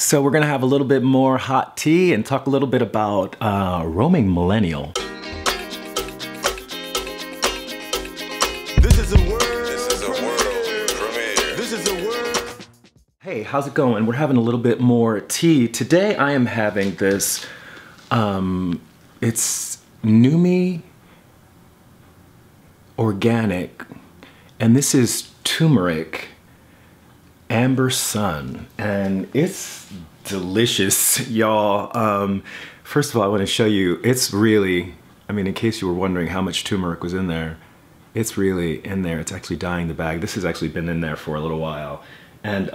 So we're gonna have a little bit more hot tea and talk a little bit about roaming millennial. Hey, how's it going? We're having a little bit more tea. Today I am having this, it's Numi Organic, and this is turmeric amber sun, and it's delicious, y'all. First of all, I want to show you, it's really, I mean, in case you were wondering how much turmeric was in there, it's really in there. It's actually dyeing the bag. This has actually been in there for a little while. And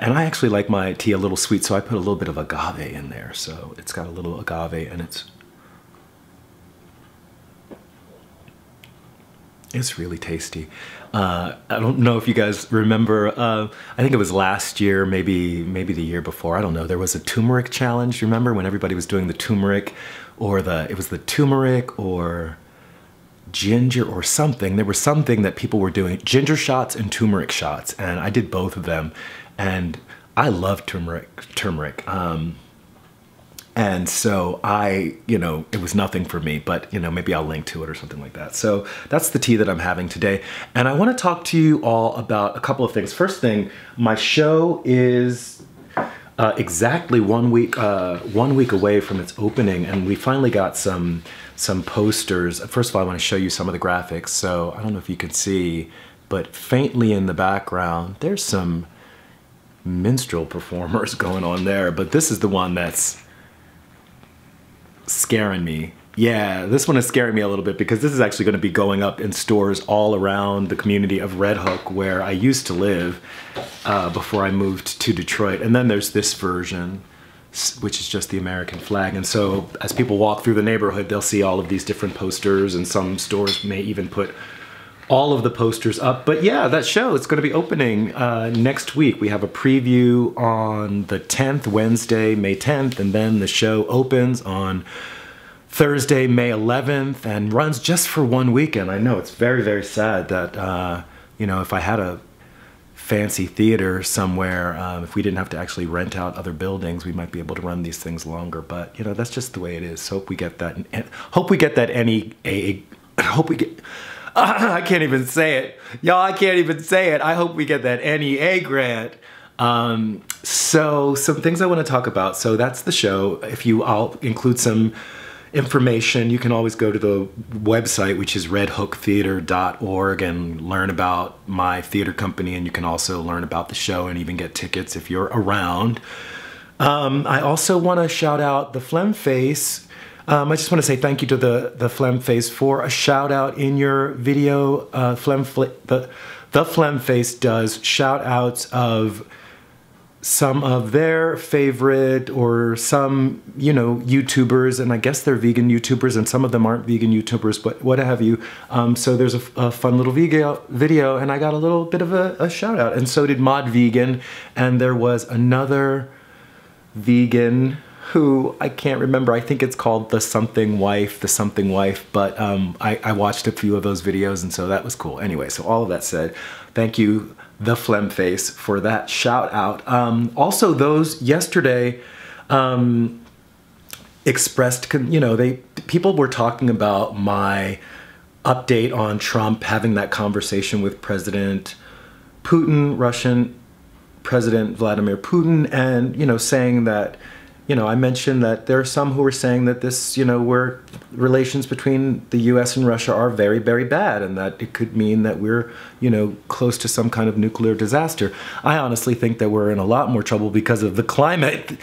and I actually like my tea a little sweet, so I put a little bit of agave in there. So it's got a little agave, and it's really tasty. I don't know if you guys remember, I think it was last year, maybe the year before, I don't know, there was a turmeric challenge, remember? When everybody was doing the turmeric, or it was the turmeric or ginger or something. There was something that people were doing, ginger shots and turmeric shots, and I did both of them, and I love turmeric. And so I, you know, it was nothing for me, but, you know, maybe I'll link to it or something like that. So that's the tea that I'm having today. And I want to talk to you all about a couple of things. First thing, my show is exactly one week away from its opening, and we finally got some posters. First of all, I want to show you some of the graphics. So I don't know if you can see, but faintly in the background, there's some minstrel performers going on there. But this is the one that's scaring me. Yeah, this one is scaring me a little bit, because this is actually going to be going up in stores all around the community of Red Hook, where I used to live before I moved to Detroit. And then there's this version, which is just the American flag. And so as people walk through the neighborhood, they'll see all of these different posters, and some stores may even put all of the posters up. But yeah, that show, it's going to be opening next week. We have a preview on the 10th, Wednesday, May 10th, and then the show opens on Thursday, May 11th, and runs just for one weekend. I know, it's very, very sad that, you know, if I had a fancy theater somewhere, if we didn't have to actually rent out other buildings, we might be able to run these things longer. But, you know, that's just the way it is. Hope we get that, I can't even say it. Y'all, I can't even say it. I hope we get that NEA grant. So some things I want to talk about. So that's the show. I'll include some information. You can always go to the website, which is redhooktheater.org, and learn about my theater company. And you can also learn about the show and even get tickets if you're around. I also want to shout out the Phlegm Face. I just want to say thank you to the Phlegm Face for a shout out in your video. The Phlegm Face does shout outs of some of their favorite, or some, you know, YouTubers, and I guess they're vegan YouTubers, and some of them aren't vegan YouTubers, but what have you. So there's a fun little video, and I got a little bit of a shout out, and so did Mod Vegan, and there was another vegan who I can't remember. I think it's called the something wife, but I watched a few of those videos, and so that was cool. Anyway, so all of that said, thank you, the Phlegm Face, for that shout out. Also, those yesterday expressed, you know, people were talking about my update on Trump having that conversation with President Putin, Russian President Vladimir Putin, and, you know, saying that, you know, I mentioned that there are some who are saying that this, you know, relations between the U.S. and Russia are very, very bad, and that it could mean that we're, you know, close to some kind of nuclear disaster. I honestly think that we're in a lot more trouble because of climate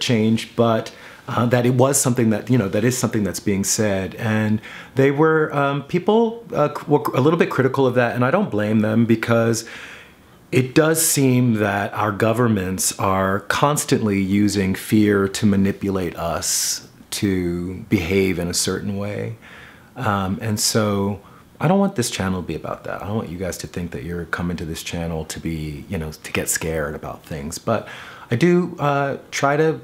change, but that it was something that, you know, that is something that's being said. And they were, people were a little bit critical of that, and I don't blame them, because it does seem that our governments are constantly using fear to manipulate us to behave in a certain way. And so I don't want this channel to be about that. I don't want you guys to think that you're coming to this channel to be, you know, to get scared about things. But I do try to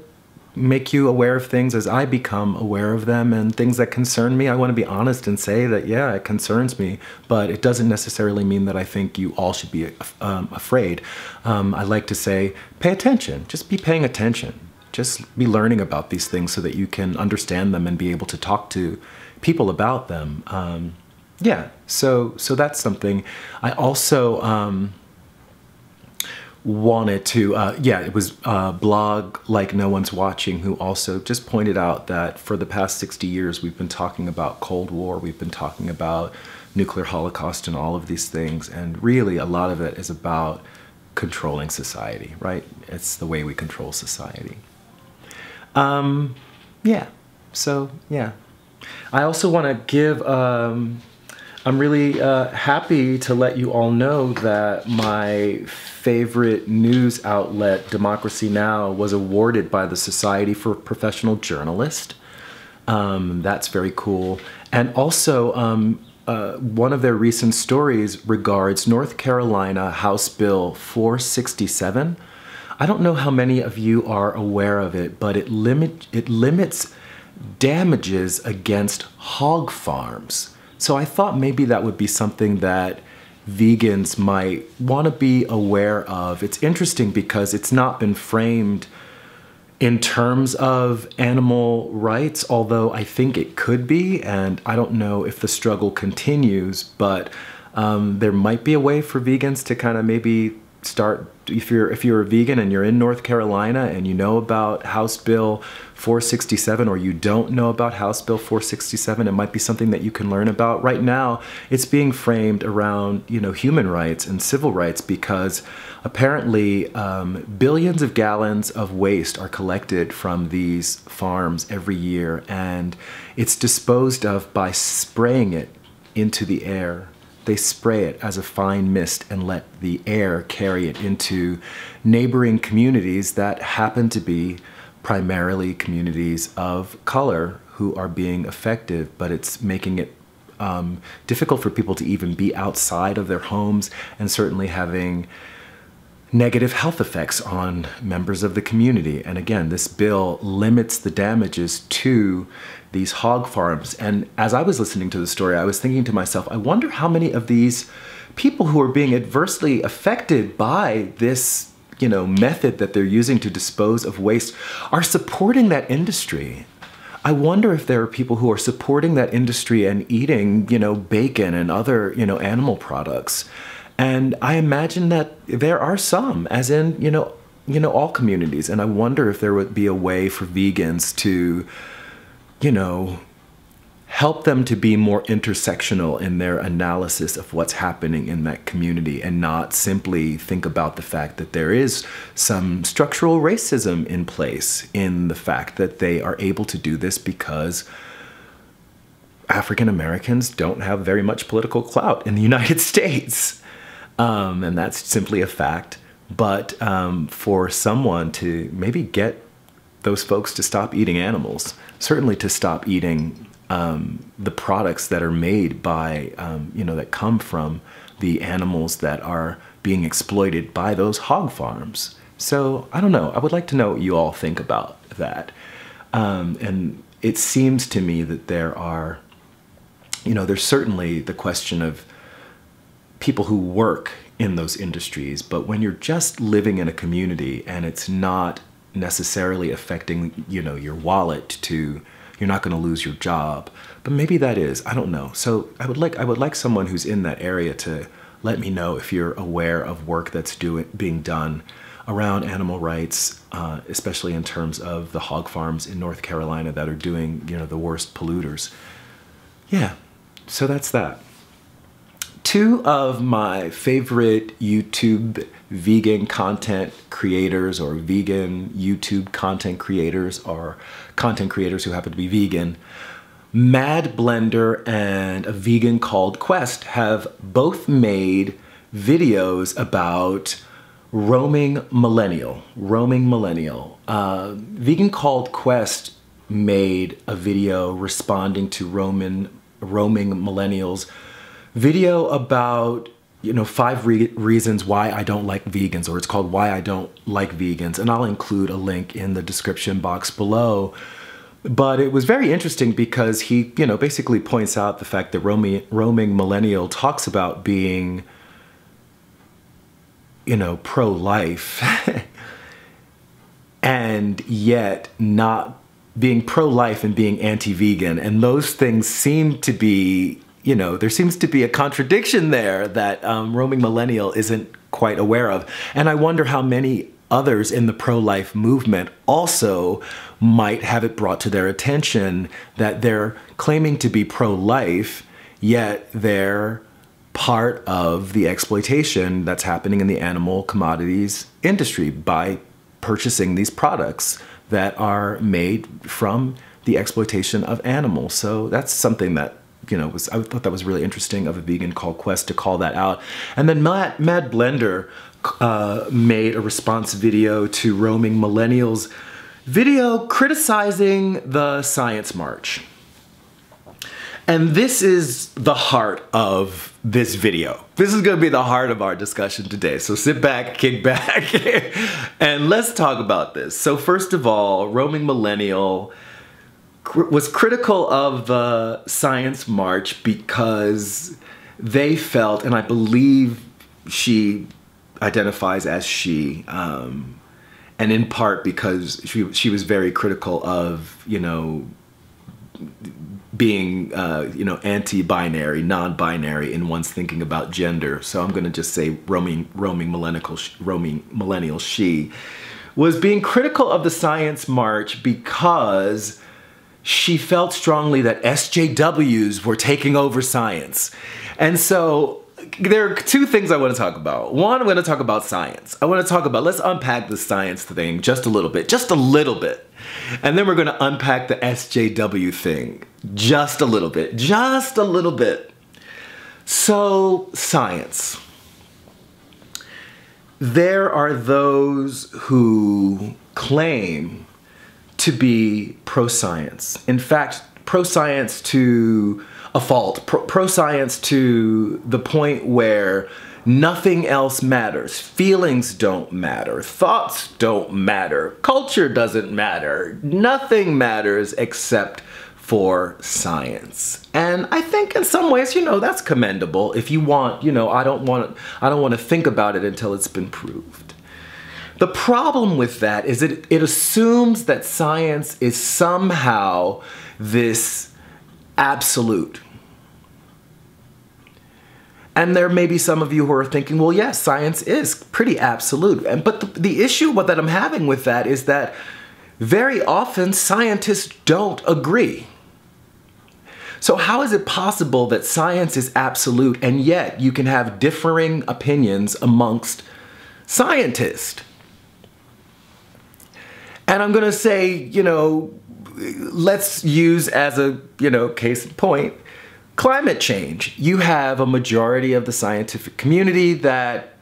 make you aware of things as I become aware of them, and things that concern me, I want to be honest and say that, yeah, it concerns me, but it doesn't necessarily mean that I think you all should be afraid. I like to say, pay attention, just be paying attention. Just be learning about these things so that you can understand them and be able to talk to people about them. Yeah, so that's something. I also wanted to, yeah, it was a blog like No One's Watching who also just pointed out that for the past 60 years, we've been talking about Cold War, we've been talking about nuclear holocaust and all of these things. And really a lot of it is about controlling society, right? It's the way we control society. Yeah, so yeah. I also want to give, I'm really happy to let you all know that my favorite news outlet, Democracy Now!, was awarded by the Society for Professional Journalists. That's very cool. And also, one of their recent stories regards North Carolina House Bill 467. I don't know how many of you are aware of it, but it limits damages against hog farms. So I thought maybe that would be something that vegans might want to be aware of. It's interesting because it's not been framed in terms of animal rights, although I think it could be, and I don't know if the struggle continues, but there might be a way for vegans to kind of maybe start, if you're a vegan and you're in North Carolina and you know about House Bill 467, or you don't know about House Bill 467, it might be something that you can learn about. Right now, it's being framed around, you know, human rights and civil rights, because apparently billions of gallons of waste are collected from these farms every year, and it's disposed of by spraying it into the air. They spray it as a fine mist and let the air carry it into neighboring communities that happen to be primarily communities of color who are being affected, but it's making it difficult for people to even be outside of their homes, and certainly having negative health effects on members of the community. And again, this bill limits the damages to these hog farms. And as I was listening to the story, I was thinking to myself, I wonder how many of these people who are being adversely affected by this, you know, method that they're using to dispose of waste are supporting that industry. I wonder if there are people who are supporting that industry and eating, you know, bacon and other, you know, animal products. And I imagine that there are some, as in, you know, all communities. And I wonder if there would be a way for vegans to, you know, help them to be more intersectional in their analysis of what's happening in that community, and not simply think about the fact that there is some structural racism in place in the fact that they are able to do this because African Americans don't have very much political clout in the United States. And that's simply a fact. But for someone to maybe get those folks to stop eating animals, certainly to stop eating the products that are made by, you know, that come from the animals that are being exploited by those hog farms. So I don't know. I would like to know what you all think about that. And it seems to me that there are, you know, there's certainly the question of people who work in those industries, but when you're just living in a community and it's not necessarily affecting, you know, your wallet to, you're not going to lose your job, but maybe that is, I don't know. So I would like someone who's in that area to let me know if you're aware of work that's being done around animal rights, especially in terms of the hog farms in North Carolina that are doing, you know, the worst polluters. Yeah, so that's that. Two of my favorite YouTube vegan content creators, or vegan YouTube content creators, are content creators who happen to be vegan. Mad Blender and A Vegan Called Quest have both made videos about Roaming Millennial. Roaming Millennial. Vegan Called Quest made a video responding to Roaming Millennial's video about you know, five reasons why I don't like vegans, or it's called Why I Don't Like Vegans. And I'll include a link in the description box below. But it was very interesting because he, you know, basically points out the fact that Roaming Millennial talks about being, you know, pro-life and yet not being pro-life and being anti-vegan. And those things seem to be, you know, there seems to be a contradiction there that Roaming Millennial isn't quite aware of. And I wonder how many others in the pro-life movement also might have it brought to their attention that they're claiming to be pro-life, yet they're part of the exploitation that's happening in the animal commodities industry by purchasing these products that are made from the exploitation of animals. So that's something that, you know, I thought that was really interesting of A Vegan Called Quest to call that out. And then Mad Blender made a response video to Roaming Millennial's video criticizing the Science March. And this is the heart of this video. This is gonna be the heart of our discussion today. So sit back, kick back, and let's talk about this. So first of all, Roaming Millennial was critical of the Science March because they felt, and I believe she identifies as she, and in part because she was very critical of, you know, being, you know, anti-binary, non-binary in one's thinking about gender. So I'm going to just say Roaming Millennial, she was being critical of the Science March because she felt strongly that SJWs were taking over science. And so there are two things I want to talk about. One, I'm going to talk about science. I want to talk about, let's unpack the science thing just a little bit. And then we're going to unpack the SJW thing just a little bit. So, science. There are those who claim to be pro-science. In fact, pro-science to a fault, pro-science to the point where nothing else matters. Feelings don't matter. Thoughts don't matter. Culture doesn't matter. Nothing matters except for science. And I think in some ways, you know, that's commendable. If you want, you know, I don't want to think about it until it's been proved. The problem with that is it assumes that science is somehow this absolute. And there may be some of you who are thinking, well, yes, science is pretty absolute. But the issue that I'm having with that is that very often scientists don't agree. So how is it possible that science is absolute and yet you can have differing opinions amongst scientists? And I'm going to say, you know, let's use as a, you know, case in point, climate change. You have a majority of the scientific community that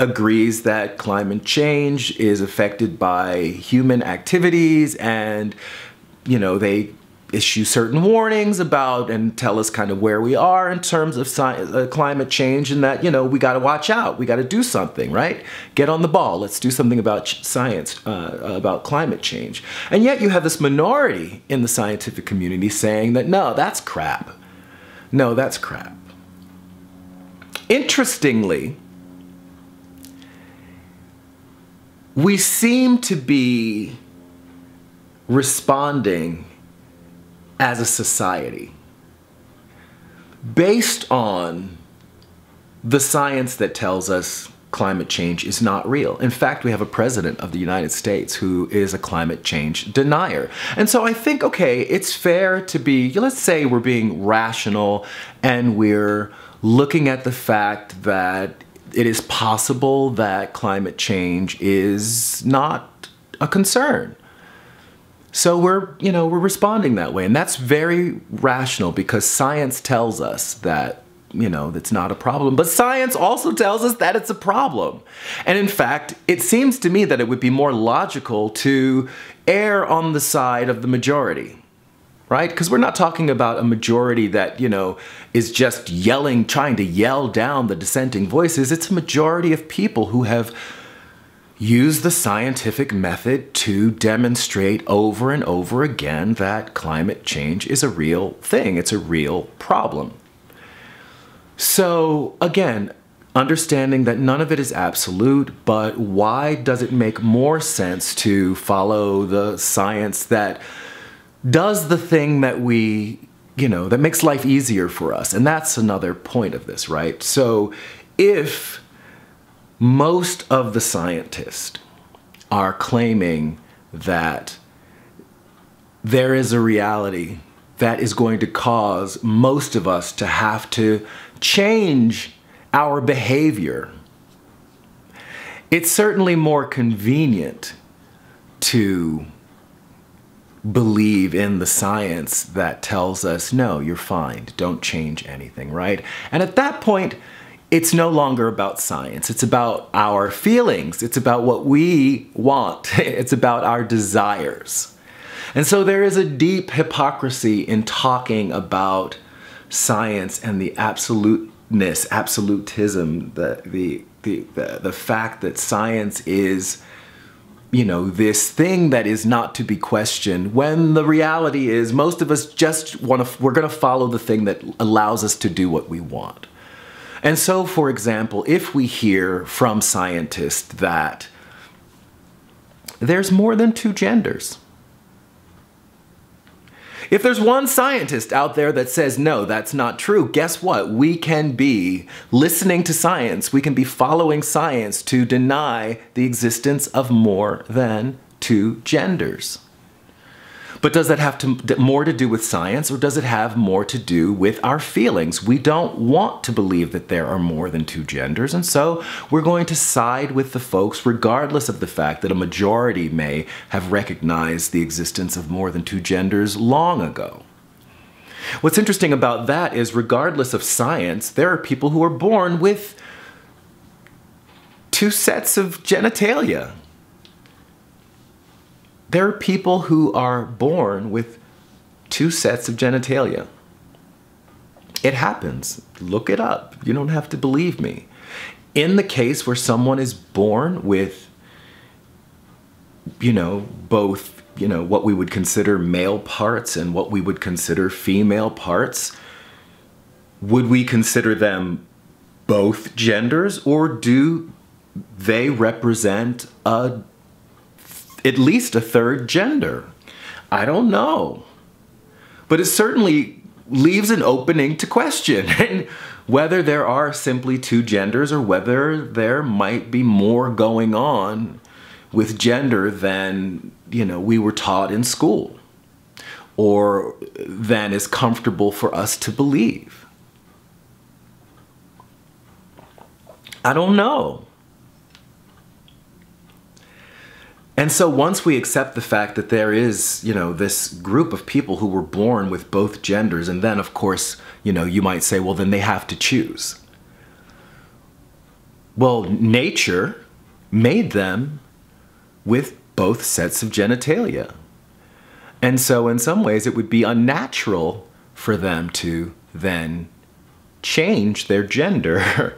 agrees that climate change is affected by human activities, and, you know, they issue certain warnings about and tell us kind of where we are in terms of science, climate change, and that, you know, we got to watch out. We got to do something, right? Get on the ball. Let's do something about science, about climate change. And yet you have this minority in the scientific community saying that, no, that's crap. No, that's crap. Interestingly, we seem to be responding as a society based on the science that tells us climate change is not real. In fact, we have a president of the United States who is a climate change denier. And so I think, okay, it's fair to be, let's say we're being rational and we're looking at the fact that it is possible that climate change is not a concern. So we're, you know, we're responding that way. And that's very rational because science tells us that, you know, that's not a problem. But science also tells us that it's a problem. And in fact, it seems to me that it would be more logical to err on the side of the majority. right? Because we're not talking about a majority that, you know, is just yelling, trying to yell down the dissenting voices. It's a majority of people who have used the scientific method to demonstrate over and over again that climate change is a real thing. It's a real problem. So again, understanding that none of it is absolute, but why does it make more sense to follow the science that does the thing that we, you know, that makes life easier for us? And that's another point of this, right? So if most of the scientists are claiming that there is a reality that is going to cause most of us to have to change our behavior, it's certainly more convenient to believe in the science that tells us, no, you're fine, don't change anything, right? And at that point, it's no longer about science. It's about our feelings. It's about what we want. It's about our desires. And so there is a deep hypocrisy in talking about science and the absoluteness, absolutism, the fact that science is, you know, this thing that is not to be questioned, when the reality is most of us just want to, we're going to follow the thing that allows us to do what we want. And so, for example, if we hear from scientists that there's more than two genders, if there's one scientist out there that says, no, that's not true, guess what? We can be listening to science. We can be following science to deny the existence of more than two genders. But does that have more to do with science, or does it have more to do with our feelings? We don't want to believe that there are more than two genders, and so we're going to side with the folks regardless of the fact that a majority may have recognized the existence of more than two genders long ago. What's interesting about that is, regardless of science, there are people who are born with two sets of genitalia. There are people who are born with two sets of genitalia. It happens. Look it up. You don't have to believe me. In the case where someone is born with, you know, both, you know, what we would consider male parts and what we would consider female parts, would we consider them both genders, or do they represent a at least a third gender? I don't know. But it certainly leaves an opening to question and whether there are simply two genders or whether there might be more going on with gender than, you know, we were taught in school or than is comfortable for us to believe. I don't know. And so once we accept the fact that there is, you know, this group of people who were born with both genders, and then of course, you know, you might say, well, then they have to choose. Well, nature made them with both sets of genitalia. And so in some ways it would be unnatural for them to then change their gender.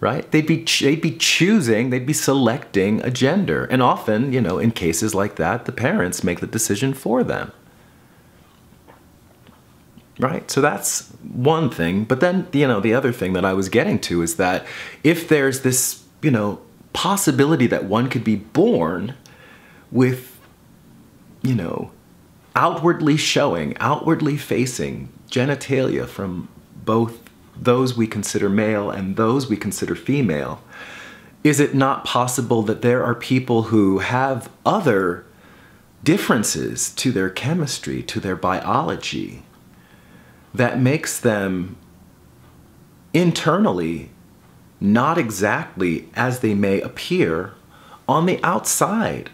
Right? They'd be choosing, they'd be selecting a gender. And often, you know, in cases like that, the parents make the decision for them. Right? So that's one thing. But then, you know, the other thing that I was getting to is that if there's this, you know, possibility that one could be born with, you know, outwardly showing, outwardly facing genitalia from both those we consider male and those we consider female, is it not possible that there are people who have other differences to their chemistry, to their biology, that makes them internally not exactly as they may appear on the outside?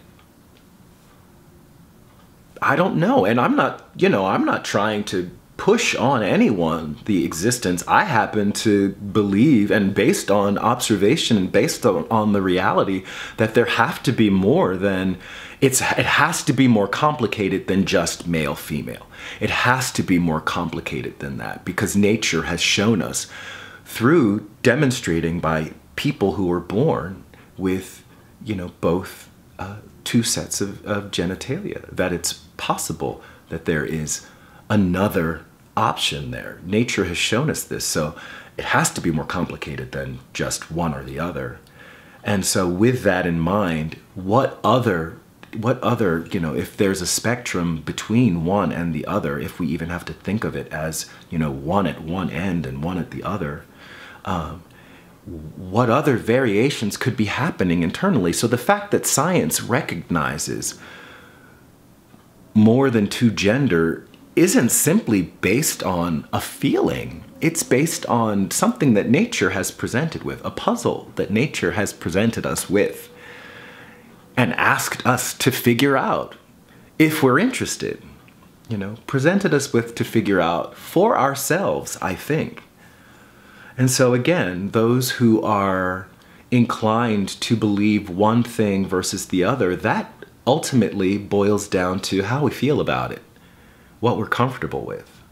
I don't know. And I'm not, you know, I'm not trying to push on anyone the existence I happen to believe, and based on observation, based on the reality, that there have to be more than, it has to be more complicated than just male-female. It has to be more complicated than that, because nature has shown us through demonstrating by people who were born with, you know, both two sets of genitalia, that it's possible that there is another option there. Nature has shown us this, so it has to be more complicated than just one or the other. And so with that in mind, what other, you know, if there's a spectrum between one and the other, if we even have to think of it as, you know, one at one end and one at the other, what other variations could be happening internally? So the fact that science recognizes more than two gender isn't simply based on a feeling. It's based on something that nature has presented with, a puzzle that nature has presented us with and asked us to figure out if we're interested, you know, presented us with to figure out for ourselves, I think. And so again, those who are inclined to believe one thing versus the other, that ultimately boils down to how we feel about it, what we're comfortable with.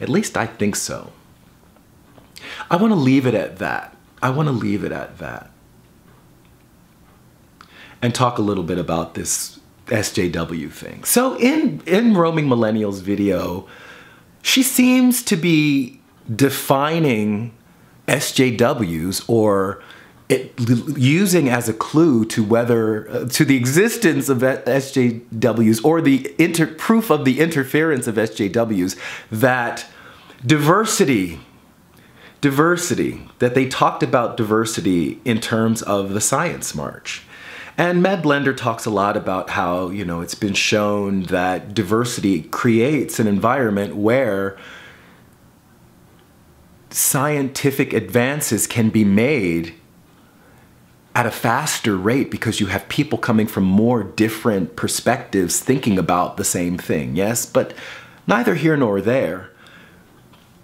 At least I think so. I want to leave it at that. I want to leave it at that. And talk a little bit about this SJW thing. So in Roaming Millennial's video, she seems to be defining SJWs, or using as a clue to whether to the existence of SJWs, or the proof of the interference of SJWs, that diversity, that they talked about diversity in terms of the Science March. And Mad Blender talks a lot about how, you know, it's been shown that diversity creates an environment where scientific advances can be made at a faster rate, because you have people coming from more different perspectives thinking about the same thing. Yes, but neither here nor there.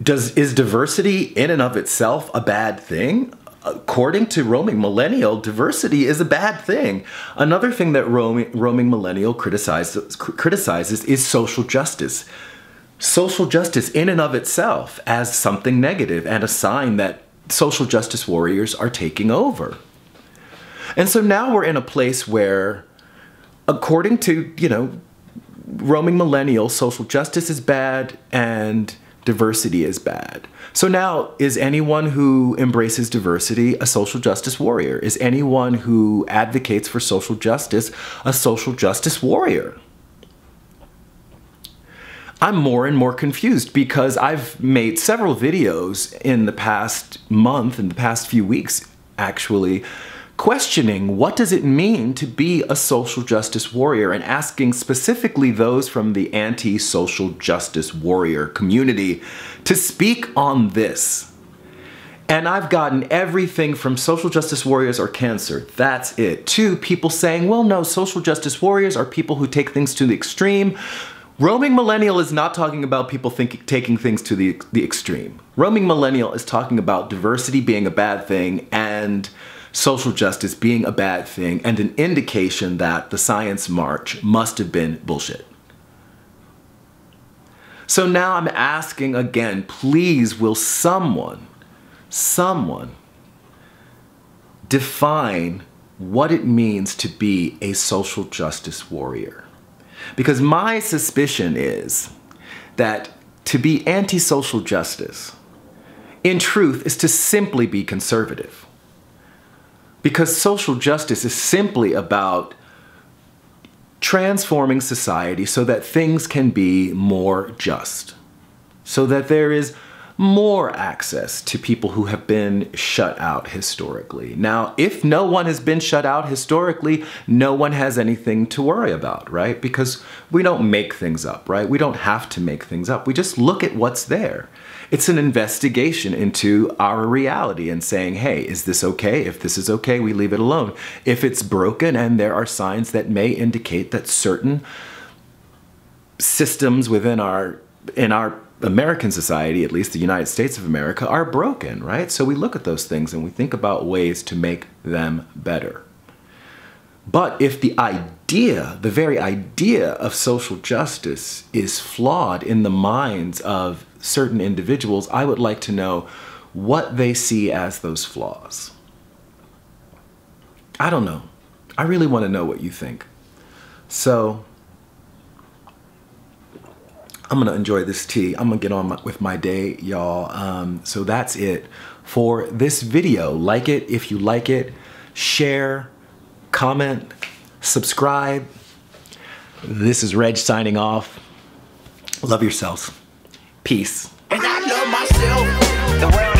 Is diversity in and of itself a bad thing? According to Roaming Millennial, diversity is a bad thing. Another thing that Roaming Millennial criticizes is social justice. Social justice in and of itself as something negative, and a sign that social justice warriors are taking over. And so now we're in a place where, according to, you know, Roaming Millennial, social justice is bad and diversity is bad. So now, is anyone who embraces diversity a social justice warrior? Is anyone who advocates for social justice a social justice warrior? I'm more and more confused, because I've made several videos in the past month, in the past few weeks actually, questioning what does it mean to be a social justice warrior, and asking specifically those from the anti-social justice warrior community to speak on this. And I've gotten everything from social justice warriors are cancer, that's it, to people saying, well, no, social justice warriors are people who take things to the extreme. Roaming Millennial is not talking about people taking things to the extreme. Roaming Millennial is talking about diversity being a bad thing, and social justice being a bad thing, and an indication that the Science March must have been bullshit. So now I'm asking again, please, will someone define what it means to be a social justice warrior? Because my suspicion is that to be anti-social justice, in truth, is to simply be conservative. Because social justice is simply about transforming society so that things can be more just, so that there is more access to people who have been shut out historically. Now, if no one has been shut out historically, no one has anything to worry about, right? Because we don't make things up, right? We don't have to make things up. We just look at what's there. It's an investigation into our reality and saying, hey, is this okay? If this is okay, we leave it alone. If it's broken and there are signs that may indicate that certain systems within our American society, at least the United States of America, are broken, right? So we look at those things and we think about ways to make them better. But if the idea, the very idea of social justice is flawed in the minds of certain individuals, I would like to know what they see as those flaws. I don't know. I really want to know what you think. So I'm gonna enjoy this tea. I'm gonna get on with my day, y'all. So that's it for this video. Like it if you like it, share, comment, subscribe. This is Reg signing off. Love yourselves. Peace. And I love myself. The world